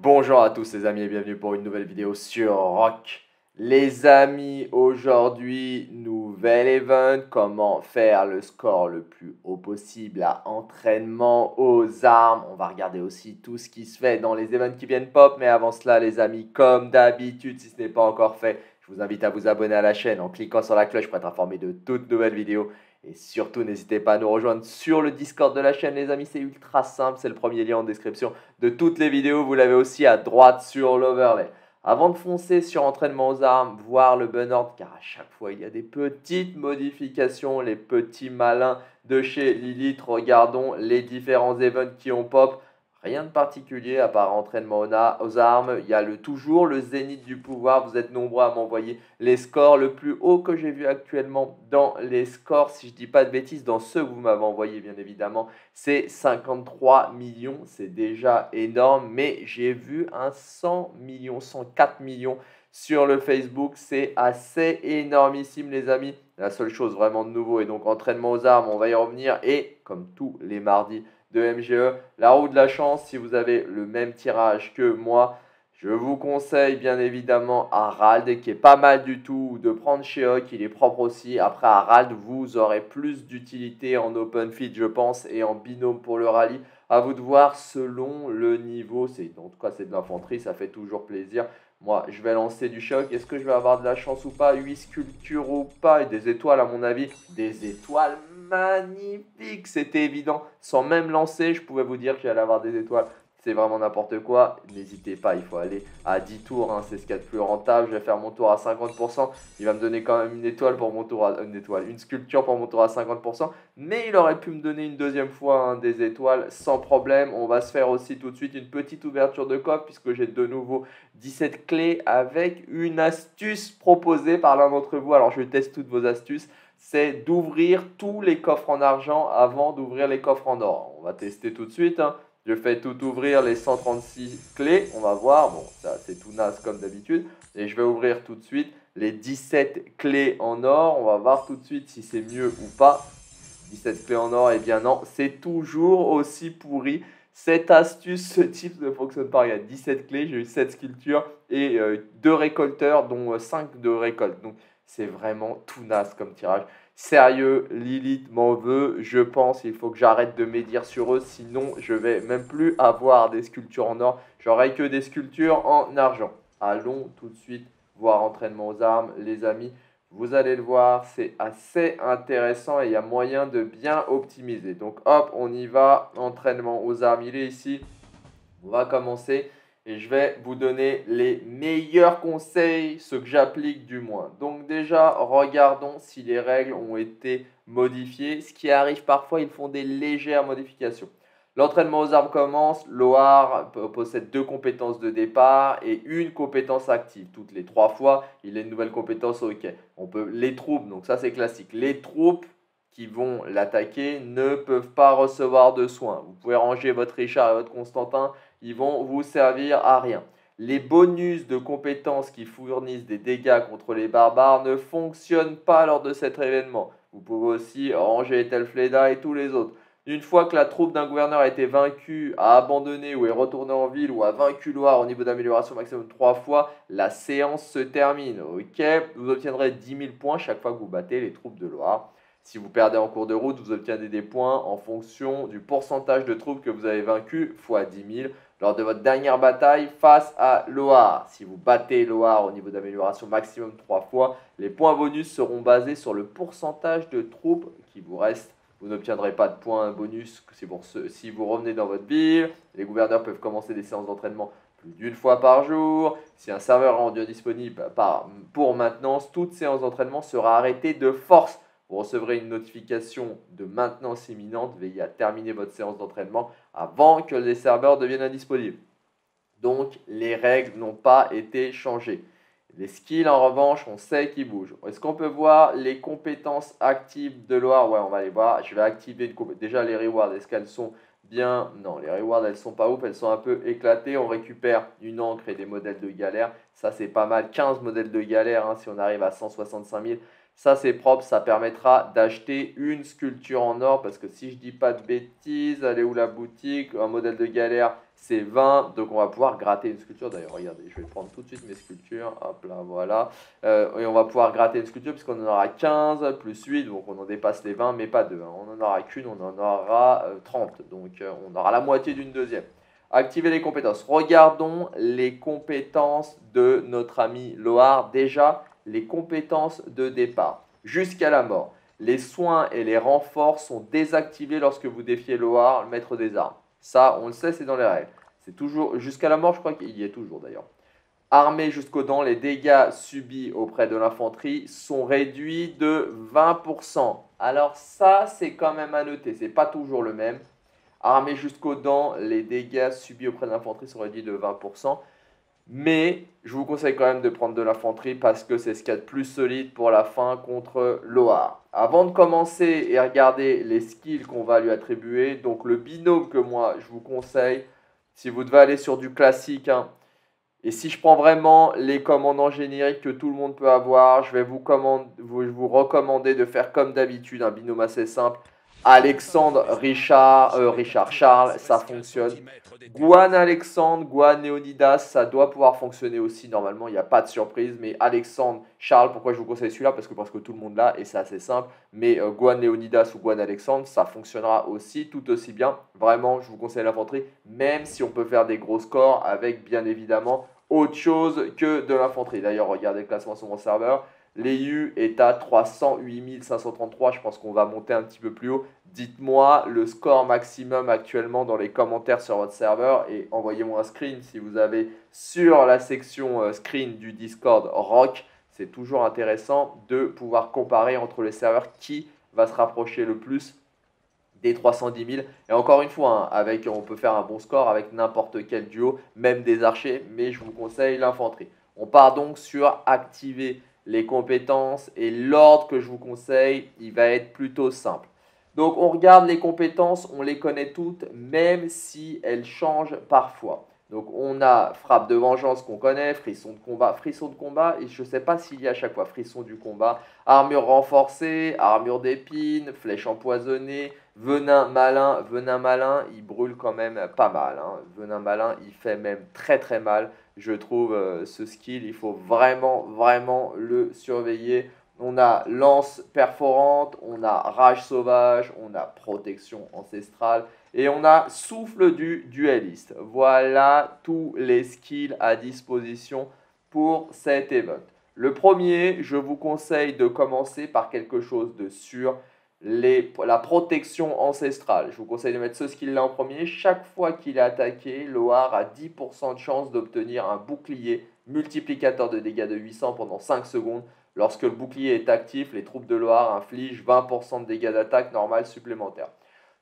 Bonjour à tous les amis et bienvenue pour une nouvelle vidéo sur RoK. Les amis, aujourd'hui, nouvel event, comment faire le score le plus haut possible à entraînement aux armes. On va regarder aussi tout ce qui se fait dans les events qui viennent pop. Mais avant cela les amis, comme d'habitude, si ce n'est pas encore fait, je vous invite à vous abonner à la chaîne en cliquant sur la cloche pour être informé de toutes nouvelles vidéos. Et surtout, n'hésitez pas à nous rejoindre sur le Discord de la chaîne, les amis, c'est ultra simple. C'est le premier lien en description de toutes les vidéos. Vous l'avez aussi à droite sur l'overlay. Avant de foncer sur entraînement aux armes, voir le bon ordre, car à chaque fois il y a des petites modifications, les petits malins de chez Lilith. Regardons les différents events qui ont pop. Rien de particulier à part entraînement aux armes. Il y a toujours le zénith du pouvoir. Vous êtes nombreux à m'envoyer les scores. Le plus haut que j'ai vu actuellement dans les scores, si je ne dis pas de bêtises, dans ceux que vous m'avez envoyés bien évidemment, c'est 53 millions. C'est déjà énorme, mais j'ai vu un 100 millions, 104 millions sur le Facebook. C'est assez énormissime les amis. La seule chose vraiment de nouveau est donc entraînement aux armes. On va y revenir et comme tous les mardis de MGE, la roue de la chance, si vous avez le même tirage que moi, je vous conseille bien évidemment Harald qui est pas mal du tout, ou de prendre Sheok, il est propre aussi. Après Harald, vous aurez plus d'utilité en open feed je pense et en binôme pour le rallye. À vous de voir selon le niveau, en tout cas c'est de l'infanterie, ça fait toujours plaisir. Moi je vais lancer du Sheok, est-ce que je vais avoir de la chance ou pas, 8 sculptures ou pas, et des étoiles à mon avis, des étoiles magnifiques, c'était évident, sans même lancer je pouvais vous dire que j'allais avoir des étoiles, c'est vraiment n'importe quoi. N'hésitez pas, il faut aller à 10 tours, hein. C'est ce qu'il y a de plus rentable, je vais faire mon tour à 50%, il va me donner quand même une étoile pour mon tour, une sculpture pour mon tour à 50%, mais il aurait pu me donner une deuxième fois hein, des étoiles sans problème. On va se faire aussi tout de suite une petite ouverture de coffre puisque j'ai de nouveau 17 clés avec une astuce proposée par l'un d'entre vous, alors je teste toutes vos astuces. C'est d'ouvrir tous les coffres en argent avant d'ouvrir les coffres en or. On va tester tout de suite. Hein. Je fais tout ouvrir les 136 clés. On va voir. Bon, ça c'est tout naze comme d'habitude. Et je vais ouvrir tout de suite les 17 clés en or. On va voir tout de suite si c'est mieux ou pas. 17 clés en or, eh bien non. C'est toujours aussi pourri. Cette astuce, ce type ne fonctionne pas. Il y a 17 clés, j'ai eu 7 sculptures et 2 récolteurs, dont 5 de récolte. Donc, c'est vraiment tout naze comme tirage. Sérieux, Lilith m'en veut. Je pense qu'il faut que j'arrête de médire sur eux. Sinon, je vais même plus avoir des sculptures en or. J'aurai que des sculptures en argent. Allons tout de suite voir entraînement aux armes, les amis. Vous allez le voir, c'est assez intéressant et il y a moyen de bien optimiser. Donc hop, on y va. Entraînement aux armes, il est ici. On va commencer. Et je vais vous donner les meilleurs conseils, ceux que j'applique du moins. Donc déjà, regardons si les règles ont été modifiées. Ce qui arrive parfois, ils font des légères modifications. L'entraînement aux armes commence. Loar possède 2 compétences de départ et une compétence active. Toutes les 3 fois, il a une nouvelle compétence. Ok, on peut les troupes, donc ça c'est classique. Les troupes qui vont l'attaquer ne peuvent pas recevoir de soins. Vous pouvez ranger votre Richard et votre Constantin. Ils vont vous servir à rien. Les bonus de compétences qui fournissent des dégâts contre les barbares ne fonctionnent pas lors de cet événement. Vous pouvez aussi ranger Telfleda et tous les autres. Une fois que la troupe d'un gouverneur a été vaincue, a abandonné ou est retournée en ville ou a vaincu Loar au niveau d'amélioration maximum 3 fois, la séance se termine. Ok, vous obtiendrez 10 000 points chaque fois que vous battez les troupes de Loar. Si vous perdez en cours de route, vous obtiendrez des points en fonction du pourcentage de troupes que vous avez vaincu fois 10 000 lors de votre dernière bataille face à Loar. Si vous battez Loar au niveau d'amélioration maximum 3 fois, les points bonus seront basés sur le pourcentage de troupes qui vous reste. Vous n'obtiendrez pas de points bonus si vous revenez dans votre ville. Les gouverneurs peuvent commencer des séances d'entraînement plus d'une fois par jour. Si un serveur est rendu disponible pour maintenance, toute séance d'entraînement sera arrêtée de force. Vous recevrez une notification de maintenance imminente. Veillez à terminer votre séance d'entraînement avant que les serveurs deviennent indisponibles. Donc, les règles n'ont pas été changées. Les skills, en revanche, on sait qu'ils bougent. Est-ce qu'on peut voir les compétences actives de Loar? Ouais, on va les voir. Je vais activer déjà les rewards. Est-ce qu'elles sont bien. Non, les rewards, elles sont pas ouf, elles sont un peu éclatées. On récupère une encre et des modèles de galère. Ça, c'est pas mal. 15 modèles de galère, hein, si on arrive à 165 000. Ça, c'est propre. Ça permettra d'acheter une sculpture en or. Parce que si je dis pas de bêtises, elle est où la boutique? Un modèle de galère, c'est 20. Donc, on va pouvoir gratter une sculpture. D'ailleurs, regardez, je vais prendre tout de suite mes sculptures. Hop là, voilà. Et on va pouvoir gratter une sculpture puisqu'on en aura 15 plus 8. Donc, on en dépasse les 20, mais pas 2. Hein. On en aura qu'une, on en aura 30. Donc, on aura la moitié d'une deuxième. Activer les compétences. Regardons les compétences de notre ami Loar. Déjà, les compétences de départ. Jusqu'à la mort. Les soins et les renforts sont désactivés lorsque vous défiez Loar, le maître des armes. Ça, on le sait, c'est dans les règles. C'est toujours jusqu'à la mort, je crois qu'il y est toujours d'ailleurs. Armé jusqu'aux dents, les dégâts subis auprès de l'infanterie sont réduits de 20%. Alors ça, c'est quand même à noter. C'est pas toujours le même. Armé jusqu'aux dents, les dégâts subis auprès de l'infanterie sont réduits de 20%. Mais je vous conseille quand même de prendre de l'infanterie parce que c'est ce qu'il y a de plus solide pour la fin contre Loar. Avant de commencer et regarder les skills qu'on va lui attribuer, donc le binôme que moi je vous conseille, si vous devez aller sur du classique, hein, et si je prends vraiment les commandants génériques que tout le monde peut avoir, je vais vous recommander de faire comme d'habitude un binôme assez simple. Alexandre, Richard, Charles, ça fonctionne. Guan, Alexandre, Guan, Leonidas, ça doit pouvoir fonctionner aussi. Normalement, il n'y a pas de surprise. Mais Alexandre, Charles, pourquoi je vous conseille celui-là? Parce que tout le monde l'a et c'est assez simple. Mais Guan, Leonidas ou Guan, Alexandre, ça fonctionnera aussi, tout aussi bien. Vraiment, je vous conseille l'infanterie, même si on peut faire des gros scores avec, bien évidemment, autre chose que de l'infanterie. D'ailleurs, regardez le classement sur mon serveur. L'EU est à 308 533, je pense qu'on va monter un petit peu plus haut. Dites-moi le score maximum actuellement dans les commentaires sur votre serveur et envoyez-moi un screen si vous avez sur la section screen du Discord RoK. C'est toujours intéressant de pouvoir comparer entre les serveurs qui va se rapprocher le plus des 310 000. Et encore une fois, hein, on peut faire un bon score avec n'importe quel duo, même des archers, mais je vous conseille l'infanterie. On part donc sur activer les compétences et l'ordre que je vous conseille, il va être plutôt simple. Donc, on regarde les compétences, on les connaît toutes, même si elles changent parfois. Donc, on a frappe de vengeance qu'on connaît, frisson de combat, et je ne sais pas s'il y a à chaque fois frisson du combat, armure renforcée, armure d'épines, flèche empoisonnée, venin malin, il brûle quand même pas mal. Hein. Venin malin, il fait même très très mal. Je trouve ce skill, il faut vraiment le surveiller. On a lance perforante, on a rage sauvage, on a protection ancestrale et on a souffle du dueliste. Voilà tous les skills à disposition pour cet event. Le premier, je vous conseille de commencer par quelque chose de sûr. La protection ancestrale. Je vous conseille de mettre ce skill-là en premier. Chaque fois qu'il est attaqué, Loar a 10% de chance d'obtenir un bouclier multiplicateur de dégâts de 800 pendant 5 secondes. Lorsque le bouclier est actif, les troupes de Loar infligent 20% de dégâts d'attaque normale supplémentaires.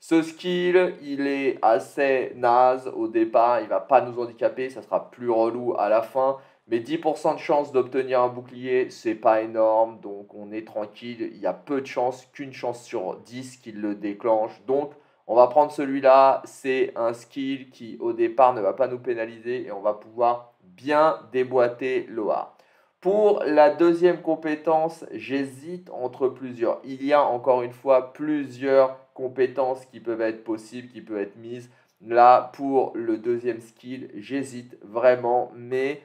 Ce skill, il est assez naze au départ. Il ne va pas nous handicaper. Ça sera plus relou à la fin. Mais 10% de chance d'obtenir un bouclier, c'est pas énorme, donc on est tranquille. Il y a peu de chances, qu'une chance sur 10 qu'il le déclenche. Donc, on va prendre celui-là. C'est un skill qui, au départ, ne va pas nous pénaliser et on va pouvoir bien déboîter Loar. Pour la deuxième compétence, j'hésite entre plusieurs. Il y a encore une fois plusieurs compétences qui peuvent être possibles, qui peuvent être mises. Là, pour le deuxième skill, j'hésite vraiment, mais...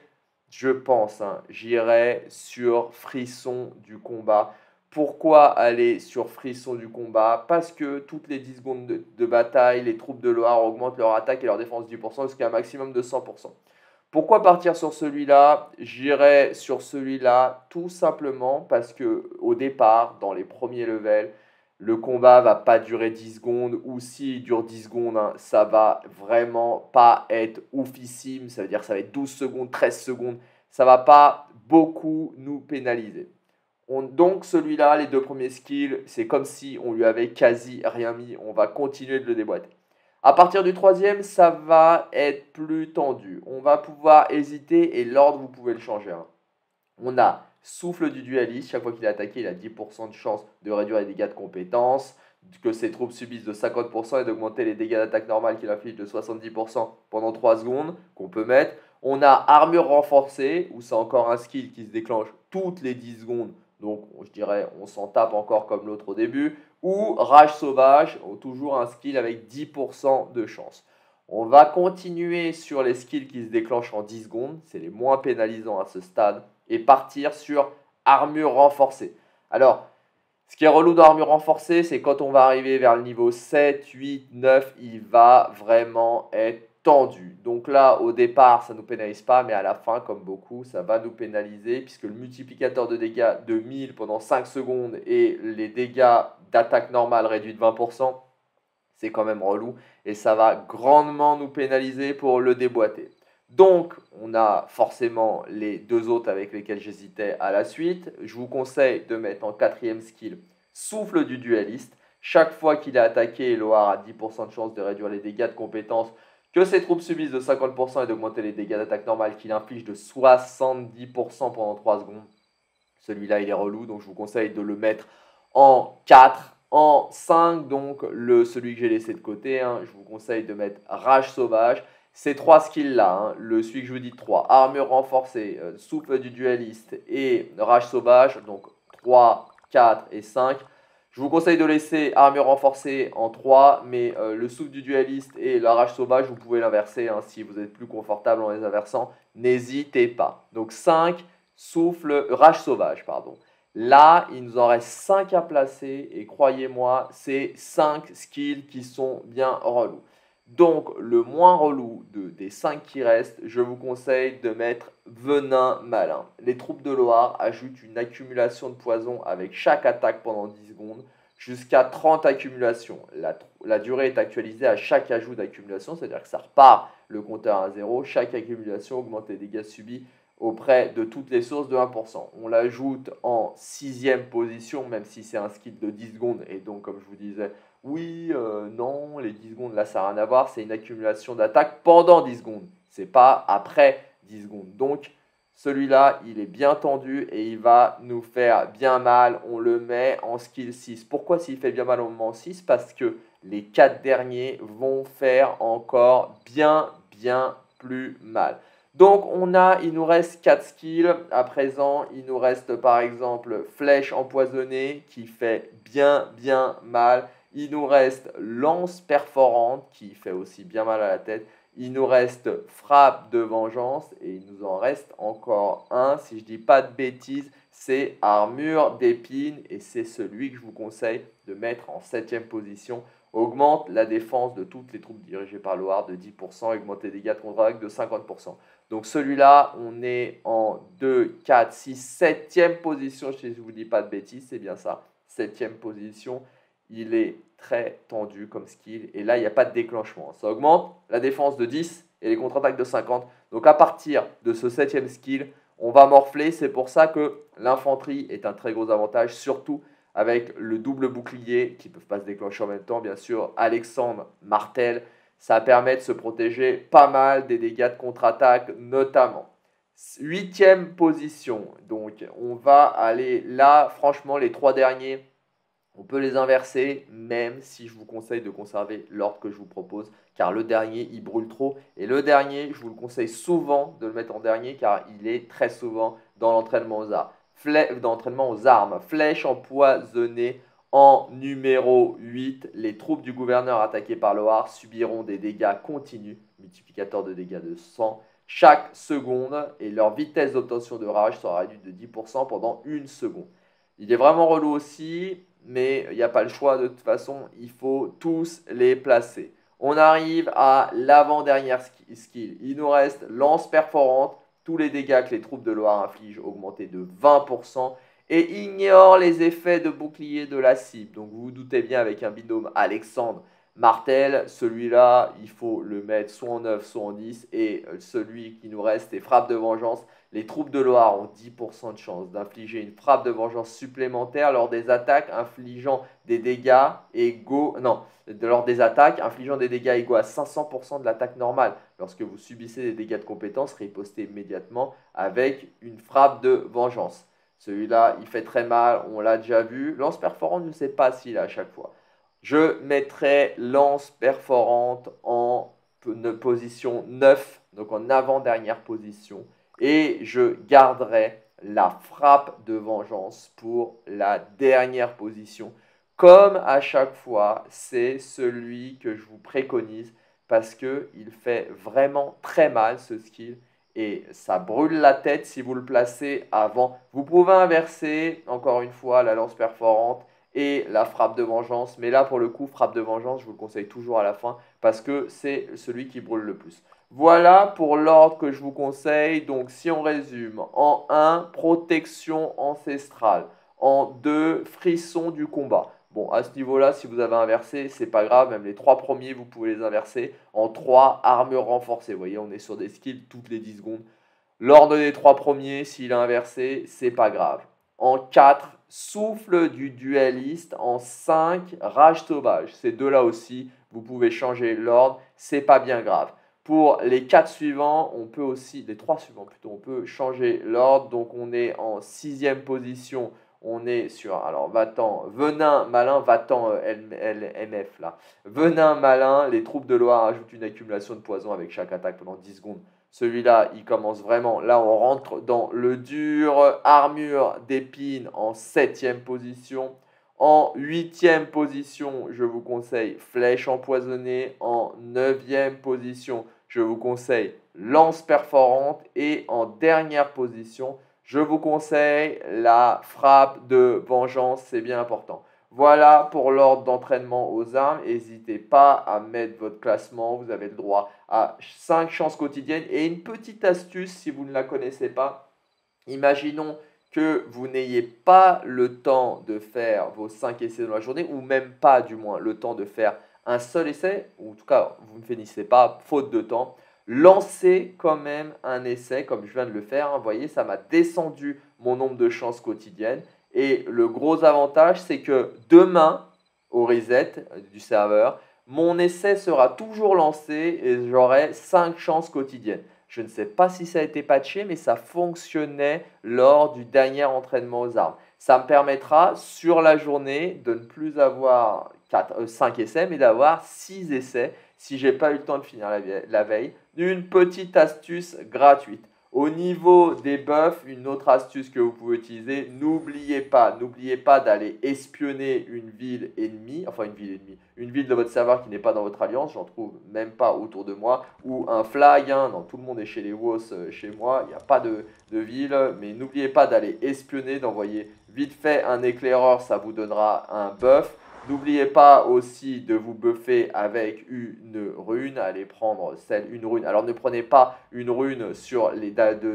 je pense, hein, j'irai sur frisson du combat. Pourquoi aller sur frisson du combat? Parce que toutes les 10 secondes de bataille, les troupes de Loar augmentent leur attaque et leur défense 10% jusqu'à un maximum de 100%. Pourquoi partir sur celui-là? J'irai sur celui-là tout simplement parce que au départ, dans les premiers levels, le combat ne va pas durer 10 secondes ou s'il dure 10 secondes, hein, ça va vraiment pas être oufissime. Ça veut dire que ça va être 12 secondes, 13 secondes. Ça ne va pas beaucoup nous pénaliser. Donc celui-là, les deux premiers skills, c'est comme si on lui avait quasi rien mis. On va continuer de le déboîter. À partir du troisième, ça va être plus tendu. On va pouvoir hésiter et l'ordre, vous pouvez le changer. Hein. On a... souffle du dualiste, chaque fois qu'il est attaqué, il a 10% de chance de réduire les dégâts de compétences. que ses troupes subissent de 50% et d'augmenter les dégâts d'attaque normale qu'il inflige de 70% pendant 3 secondes, qu'on peut mettre. On a armure renforcée, où c'est encore un skill qui se déclenche toutes les 10 secondes. Donc, je dirais, on s'en tape encore comme l'autre au début. Ou rage sauvage, toujours un skill avec 10% de chance. On va continuer sur les skills qui se déclenchent en 10 secondes. C'est les moins pénalisants à ce stade. Et partir sur armure renforcée. Alors, ce qui est relou dans armure renforcée, c'est quand on va arriver vers le niveau 7, 8, 9, il va vraiment être tendu. Donc là, au départ, ça ne nous pénalise pas, mais à la fin, comme beaucoup, ça va nous pénaliser puisque le multiplicateur de dégâts de 1000 pendant 5 secondes et les dégâts d'attaque normale réduits de 20%, c'est quand même relou et ça va grandement nous pénaliser pour le déboîter. Donc, on a forcément les deux autres avec lesquels j'hésitais à la suite. Je vous conseille de mettre en quatrième skill souffle du dueliste. Chaque fois qu'il est attaqué, Loar a 10% de chance de réduire les dégâts de compétence que ses troupes subissent de 50% et d'augmenter les dégâts d'attaque normale qu'il inflige de 70% pendant 3 secondes. Celui-là, il est relou, donc je vous conseille de le mettre en 4, en 5, donc celui que j'ai laissé de côté. Je vous conseille de mettre Rage Sauvage. Ces 3 skills-là, celui que je vous dis 3, Armure Renforcée, Souffle du Dueliste et Rage Sauvage, donc 3, 4 et 5. Je vous conseille de laisser Armure Renforcée en 3, mais le Souffle du Dueliste et la Rage Sauvage, vous pouvez l'inverser si vous êtes plus confortable en les inversant, n'hésitez pas. Donc 5, Rage Sauvage, pardon. Là, il nous en reste 5 à placer et croyez-moi, c'est 5 skills qui sont bien relous. Donc, le moins relou des 5 qui restent, je vous conseille de mettre Venin Malin. Les troupes de Loar ajoutent une accumulation de poison avec chaque attaque pendant 10 secondes, jusqu'à 30 accumulations. La durée est actualisée à chaque ajout d'accumulation, c'est-à-dire que ça repart le compteur à 0. Chaque accumulation augmente les dégâts subis auprès de toutes les sources de 1%. On l'ajoute en 6ème position, même si c'est un skill de 10 secondes, et donc, comme je vous disais, non, les 10 secondes, là, ça n'a rien à voir. C'est une accumulation d'attaques pendant 10 secondes. C'est pas après 10 secondes. Donc, celui-là, il est bien tendu et il va nous faire bien mal. On le met en skill 6. Pourquoi s'il fait bien mal au moment 6 ? Parce que les 4 derniers vont faire encore bien plus mal. Donc, il nous reste 4 skills. À présent, il nous reste, par exemple, Flèche empoisonnée qui fait bien mal. Il nous reste lance perforante qui fait aussi bien mal à la tête. Il nous reste frappe de vengeance et il nous en reste encore un. Si je dis pas de bêtises, c'est armure d'épines et c'est celui que je vous conseille de mettre en 7ème position. Augmente la défense de toutes les troupes dirigées par Loar de 10% et augmente les dégâts de contre-attaque de 50%. Donc celui-là, on est en 2, 4, 6, 7ème position. Si je vous dis pas de bêtises, c'est bien ça, 7ème position. Il est très tendu comme skill. Et là, il n'y a pas de déclenchement. Ça augmente la défense de 10 et les contre-attaques de 50. Donc, à partir de ce 7ème skill, on va morfler. C'est pour ça que l'infanterie est un très gros avantage, surtout avec le double bouclier qui ne peuvent pas se déclencher en même temps. Bien sûr, Alexandre, Martel, ça permet de se protéger pas mal des dégâts de contre-attaque notamment. 8ème position. Donc, on va aller là. Franchement, les 3 derniers, on peut les inverser, même si je vous conseille de conserver l'ordre que je vous propose, car le dernier, il brûle trop. Et le dernier, je vous le conseille souvent de le mettre en dernier, car il est très souvent dans l'entraînement aux armes. Flèche empoisonnée en numéro 8. Les troupes du gouverneur attaquées par Loar subiront des dégâts continus, multiplicateur de dégâts de 100, chaque seconde. Et leur vitesse d'obtention de rage sera réduite de 10% pendant 1 seconde. Il est vraiment relou aussi, mais il n'y a pas le choix, de toute façon, il faut tous les placer. On arrive à l'avant-dernière skill. Il nous reste lance perforante, tous les dégâts que les troupes de Loar infligent augmentés de 20% et ignore les effets de bouclier de la cible. Donc vous vous doutez bien, avec un binôme Alexandre Martel, celui-là, il faut le mettre soit en 9, soit en 10. Et celui qui nous reste est frappe de vengeance. Les troupes de Loar ont 10% de chance d'infliger une frappe de vengeance supplémentaire lors des attaques infligeant des dégâts égaux. Lors des attaques infligeant des dégâts égaux à 500% de l'attaque normale. Lorsque vous subissez des dégâts de compétence, ripostez immédiatement avec une frappe de vengeance. Celui-là, il fait très mal, on l'a déjà vu. Lance perforant, je ne sais pas s'il a à chaque fois. Je mettrai lance perforante en position 9, donc en avant-dernière position. Et je garderai la frappe de vengeance pour la dernière position. Comme à chaque fois, c'est celui que je vous préconise parce qu'il fait vraiment très mal ce skill. Et ça brûle la tête si vous le placez avant. Vous pouvez inverser, encore une fois, la lance perforante et la frappe de vengeance. Mais là, pour le coup, frappe de vengeance, je vous le conseille toujours à la fin parce que c'est celui qui brûle le plus. Voilà pour l'ordre que je vous conseille. Donc, si on résume, en 1, protection ancestrale. En 2, frisson du combat. Bon, à ce niveau-là, si vous avez inversé, c'est pas grave. Même les 3 premiers, vous pouvez les inverser. En 3, armure renforcée. Vous voyez, on est sur des skills toutes les 10 secondes. L'ordre des 3 premiers, s'il est inversé, c'est pas grave. En 4, souffle du dueliste. En 5, rage sauvage. Ces deux-là aussi, vous pouvez changer l'ordre. C'est pas bien grave. Pour les 4 suivants, on peut aussi, les 3 suivants plutôt, on peut changer l'ordre. Donc on est en 6e position, on est sur, alors va-t'en, venin, malin, va-t'en, LMF là. Venin, malin, les troupes de Loar ajoutent une accumulation de poison avec chaque attaque pendant 10 secondes. Celui-là, il commence vraiment, là on rentre dans le dur, armure d'épines en 7e position. En 8e position, je vous conseille flèche empoisonnée. En 9e position, je vous conseille lance perforante. Et en dernière position, je vous conseille la frappe de vengeance. C'est bien important. Voilà pour l'ordre d'entraînement aux armes. N'hésitez pas à mettre votre classement. Vous avez le droit à 5 chances quotidiennes. Et une petite astuce, si vous ne la connaissez pas, imaginons que vous n'ayez pas le temps de faire vos 5 essais dans la journée, ou même pas du moins le temps de faire un seul essai, ou en tout cas vous ne finissez pas, faute de temps, lancez quand même un essai comme je viens de le faire. Vous voyez, ça m'a descendu mon nombre de chances quotidiennes. Et le gros avantage, c'est que demain, au reset du serveur, mon essai sera toujours lancé et j'aurai 5 chances quotidiennes. Je ne sais pas si ça a été patché, mais ça fonctionnait lors du dernier entraînement aux armes. Ça me permettra, sur la journée, de ne plus avoir 5 essais, mais d'avoir 6 essais si je n'ai pas eu le temps de finir la veille. Une petite astuce gratuite. Au niveau des buffs, une autre astuce que vous pouvez utiliser, n'oubliez pas d'aller espionner une ville ennemie, une ville de votre serveur qui n'est pas dans votre alliance, j'en trouve même pas autour de moi, ou un flag, hein, non, tout le monde est chez les WoS, chez moi, il n'y a pas de ville, mais n'oubliez pas d'aller espionner, d'envoyer vite fait un éclaireur, ça vous donnera un buff. N'oubliez pas aussi de vous buffer avec une rune. Allez prendre une rune. Alors ne prenez pas une rune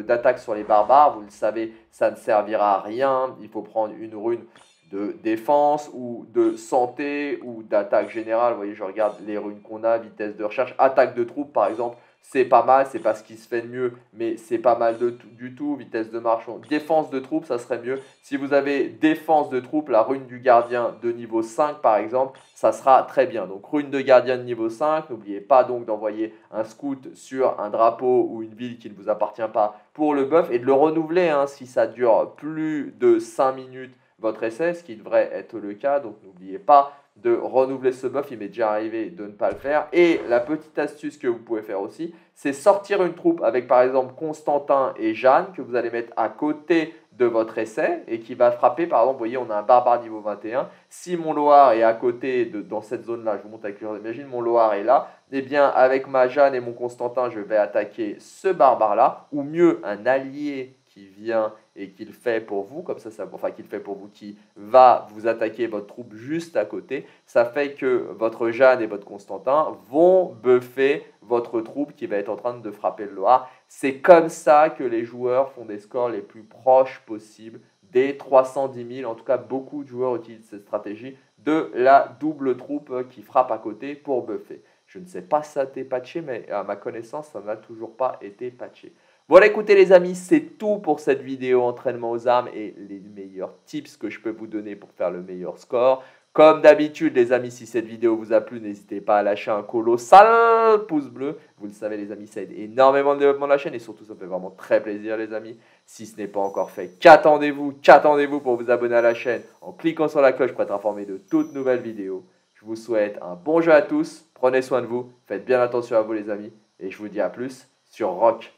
d'attaque sur les barbares. Vous le savez, ça ne servira à rien. Il faut prendre une rune de défense ou de santé ou d'attaque générale. Vous voyez, je regarde les runes qu'on a. Vitesse de recherche, attaque de troupes par exemple. C'est pas mal, c'est pas ce qui se fait de mieux, mais c'est pas mal du tout. Vitesse de marche, défense de troupes, ça serait mieux. Si vous avez défense de troupes, la rune du gardien de niveau 5 par exemple, ça sera très bien. Donc rune de gardien de niveau 5, n'oubliez pas donc d'envoyer un scout sur un drapeau ou une ville qui ne vous appartient pas pour le buff et de le renouveler hein, si ça dure plus de 5 minutes votre essai, ce qui devrait être le cas. Donc n'oubliez pas de renouveler ce buff, il m'est déjà arrivé de ne pas le faire. Et la petite astuce que vous pouvez faire aussi, c'est sortir une troupe avec par exemple Constantin et Jeanne que vous allez mettre à côté de votre essai et qui va frapper. Par exemple, vous voyez, on a un barbare niveau 21. Si mon Loar est à côté, dans cette zone-là, je vous montre avec l'ordre, imagine mon Loar est là. Eh bien, avec ma Jeanne et mon Constantin, je vais attaquer ce barbare-là, ou mieux, un allié qui vient et qu'il fait pour vous, comme ça, enfin qu'il fait pour vous, qui va vous attaquer votre troupe juste à côté, ça fait que votre Jeanne et votre Constantin vont buffer votre troupe qui va être en train de frapper le Loar. C'est comme ça que les joueurs font des scores les plus proches possibles des 310 000. En tout cas, beaucoup de joueurs utilisent cette stratégie de la double troupe qui frappe à côté pour buffer. Je ne sais pas si ça a été patché, mais à ma connaissance, ça n'a toujours pas été patché. Voilà, écoutez les amis, c'est tout pour cette vidéo entraînement aux armes et les meilleurs tips que je peux vous donner pour faire le meilleur score. Comme d'habitude les amis, si cette vidéo vous a plu, n'hésitez pas à lâcher un colossal pouce bleu. Vous le savez les amis, ça aide énormément le développement de la chaîne et surtout ça me fait vraiment très plaisir les amis. Si ce n'est pas encore fait, qu'attendez-vous pour vous abonner à la chaîne en cliquant sur la cloche pour être informé de toutes nouvelles vidéos. Je vous souhaite un bon jeu à tous. Prenez soin de vous. Faites bien attention à vous, les amis. Et je vous dis à plus sur RoK.